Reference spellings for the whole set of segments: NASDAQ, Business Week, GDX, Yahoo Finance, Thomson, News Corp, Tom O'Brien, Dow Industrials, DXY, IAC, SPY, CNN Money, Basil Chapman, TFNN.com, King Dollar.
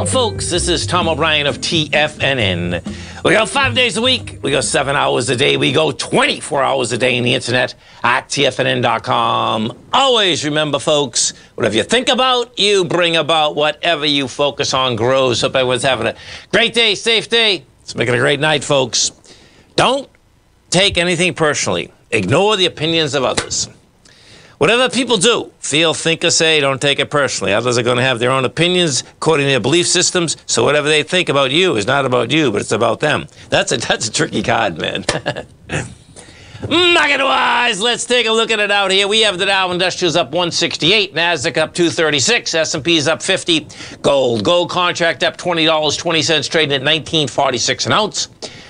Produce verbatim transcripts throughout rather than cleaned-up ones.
Welcome, folks. This is Tom O'Brien of T F N N. We go five days a week. We go seven hours a day. We go twenty-four hours a day on the internet at T F N N dot com. Always remember, folks, whatever you think about, you bring about. Whatever you focus on grows. Hope everyone's having a great day, safe day. Let's make it a great night, folks. Don't take anything personally. Ignore the opinions of others. Whatever people do, feel, think, or say, don't take it personally. Others are going to have their own opinions according to their belief systems, so whatever they think about you is not about you, but it's about them. That's a, that's a tricky card, man. Market-wise, let's take a look at it out here. We have the Dow Industrials up one sixty-eight, NASDAQ up two thirty-six, S and P's up fifty, gold. Gold contract up twenty dollars and twenty cents, trading at nineteen forty-six an ounce.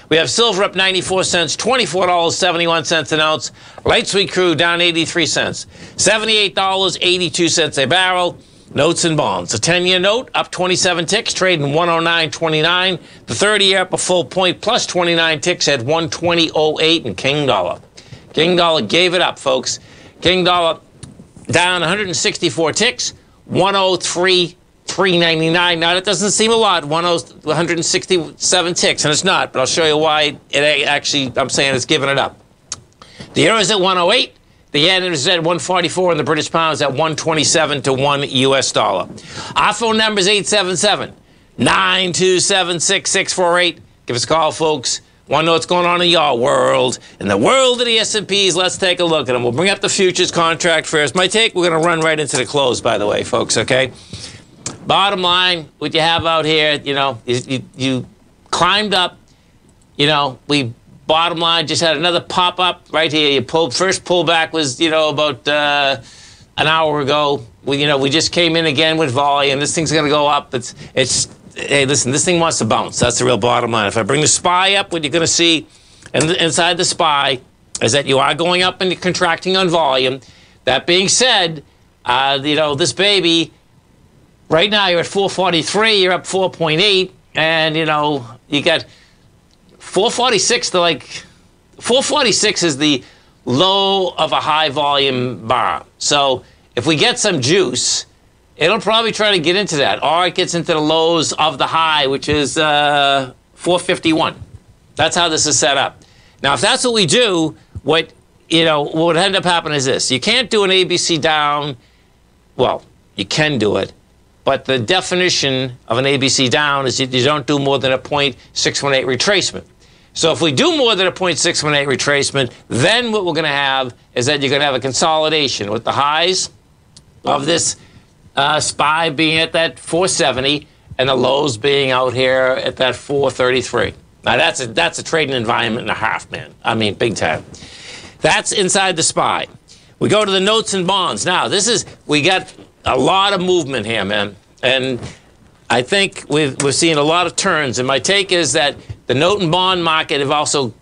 We have silver up ninety-four cents, twenty-four dollars and seventy-one cents an ounce. Light sweet crude down eighty-three cents, seventy-eight dollars and eighty-two cents a barrel. Notes and bonds. The ten-year note up twenty-seven ticks, trading one oh nine twenty-nine. The thirty-year up a full point, plus twenty-nine ticks at one twenty oh eight. And King Dollar. King Dollar gave it up, folks. King Dollar down one hundred sixty-four ticks, one oh three. three ninety-nine. Now that doesn't seem a lot, one hundred sixty-seven ticks, and it's not, but I'll show you why it actually, I'm saying it's giving it up. The euro is at one oh eight, the yen is at one forty-four, and the British pound is at one twenty-seven to one U S dollar. Our phone number is eight seven seven, nine two seven, six six four eight. Give us a call, folks. Want to know what's going on in your world. In the world of the S and Ps, let's take a look at them. We'll bring up the futures contract first. My take, we're going to run right into the close, by the way, folks, okay? Bottom line, what you have out here, you know, is you, you climbed up, you know, we bottom line just had another pop up right here. Your pull, first pullback was, you know, about uh, an hour ago. We, you know, we just came in again with volume. This thing's going to go up. It's, it's, hey, listen, this thing wants to bounce. That's the real bottom line. If I bring the S P Y up, what you're going to see in, inside the S P Y is that you are going up and contracting on volume. That being said, uh, you know, this baby. Right now, you're at four forty-three, you're up four point eight, and, you know, you got four forty-six to, like, four forty-six is the low of a high-volume bar. So if we get some juice, it'll probably try to get into that, or it gets into the lows of the high, which is uh, four fifty-one. That's how this is set up. Now, if that's what we do, what, you know, what would end up happening is this. You can't do an A B C down. Well, you can do it. But the definition of an A B C down is that you don't do more than a point six one eight retracement. So if we do more than a point six one eight retracement, then what we're going to have is that you're going to have a consolidation with the highs of this uh, S P Y being at that four seventy and the lows being out here at that four thirty-three. Now, that's a, that's a trading environment and a half, man. I mean, big time. That's inside the S P Y. We go to the notes and bonds. Now, this is, we got a lot of movement here, man. And I think we've, we're seeing a lot of turns. And my take is that the note and bond market have also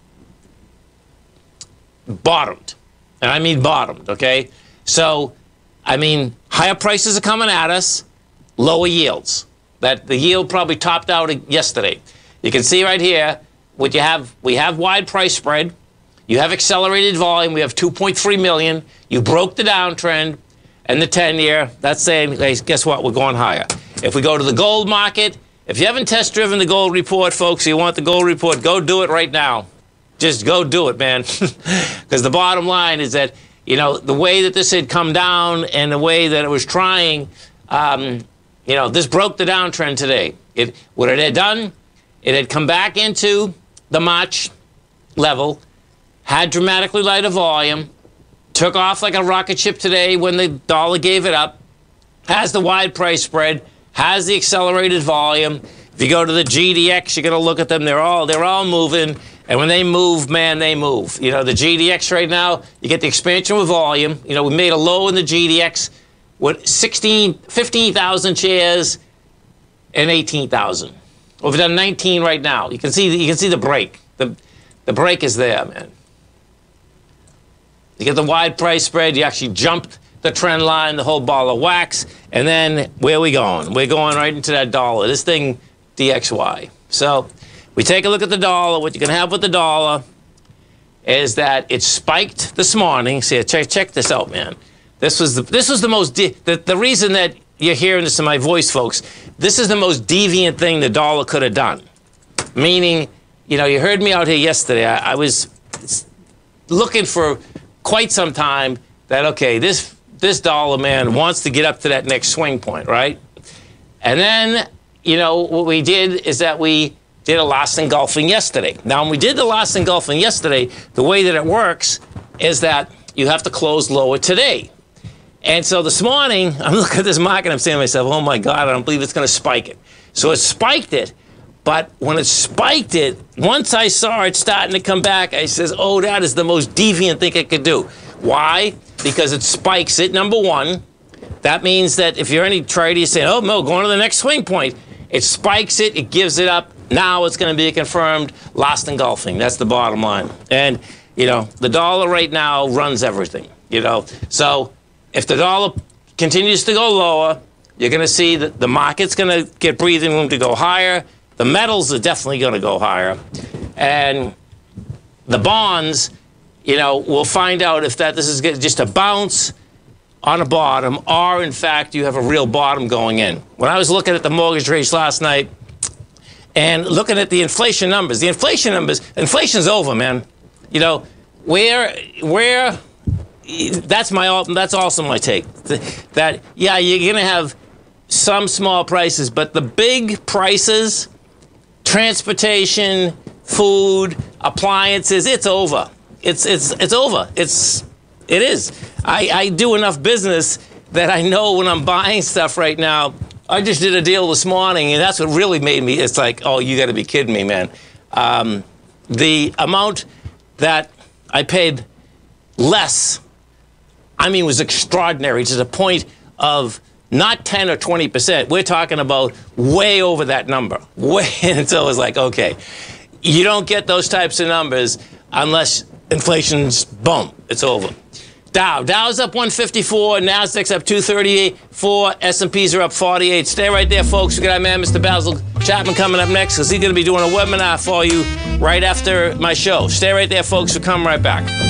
bottomed. And I mean bottomed, okay? So, I mean, higher prices are coming at us, lower yields. That the yield probably topped out yesterday. You can see right here, what you have, we have wide price spread. You have accelerated volume. We have two point three million. You broke the downtrend. And the ten-year, that's saying, hey, guess what? We're going higher. If we go to the gold market, if you haven't test-driven the gold report, folks, you want the gold report, go do it right now. Just go do it, man. Because the bottom line is that, you know, the way that this had come down and the way that it was trying, um, you know, this broke the downtrend today. It, what it had done, it had come back into the March level, had dramatically lighter volume, took off like a rocket ship today when the dollar gave it up, has the wide price spread, has the accelerated volume. If you go to the G D X, you're going to look at them. They're all, they're all moving. And when they move, man, they move. You know, the G D X right now, you get the expansion with volume. You know, we made a low in the G D X with sixteen, fifteen thousand shares and eighteen thousand. Well, we've done nineteen right now. You can see, you can see the break. The, the break is there, man. You get the wide price spread, you actually jumped the trend line, the whole ball of wax, and then where are we going? We're going right into that dollar, this thing, D X Y. So we take a look at the dollar. What you can have with the dollar is that it spiked this morning. See, check, check this out, man. This was the, this was the most, the, the reason that you're hearing this in my voice, folks, This is the most deviant thing the dollar could have done. Meaning, you know, you heard me out here yesterday. I, I was looking for quite some time that, okay, this, this dollar man wants to get up to that next swing point, right? And then, you know, what we did is that we did a last engulfing yesterday. Now, when we did the last engulfing yesterday, the way that it works is that you have to close lower today. And so this morning, I'm looking at this market, I'm saying to myself, oh my God, I don't believe it's going to spike it. So it spiked it. But when it spiked it, once I saw it starting to come back, I says, oh, that is the most deviant thing it could do. Why? Because it spikes it, number one. That means that if you're any trader, you say, oh, no, going to the next swing point. It spikes it, it gives it up. Now it's going to be a confirmed last engulfing. That's the bottom line. And, you know, the dollar right now runs everything, you know. So if the dollar continues to go lower, you're going to see that the market's going to get breathing room to go higher. The metals are definitely going to go higher. And the bonds, you know, we'll find out if that this is just a bounce on a bottom or, in fact, you have a real bottom going in. When I was looking at the mortgage rates last night and looking at the inflation numbers, the inflation numbers, inflation's over, man. You know, where, where... That's my. That's also my take. That, yeah, you're going to have some small prices, but the big prices, transportation, food, appliances, it's over. It's it's it's over. It's it is. I I do enough business that I know when I'm buying stuff right now. I just did a deal this morning, and that's what really made me. It's like, oh, you got to be kidding me, man. Um, the amount that I paid less. I mean, it was extraordinary to the point of not ten or twenty percent. We're talking about way over that number. Way, and so it was like, okay, you don't get those types of numbers unless inflation's, boom, it's over. Dow. Dow's up one fifty-four, NASDAQ's up two thirty-eight point four, S and P's are up forty-eight. Stay right there, folks. We've got our man, Mister Basil Chapman, coming up next because he's going to be doing a webinar for you right after my show. Stay right there, folks. We'll come right back.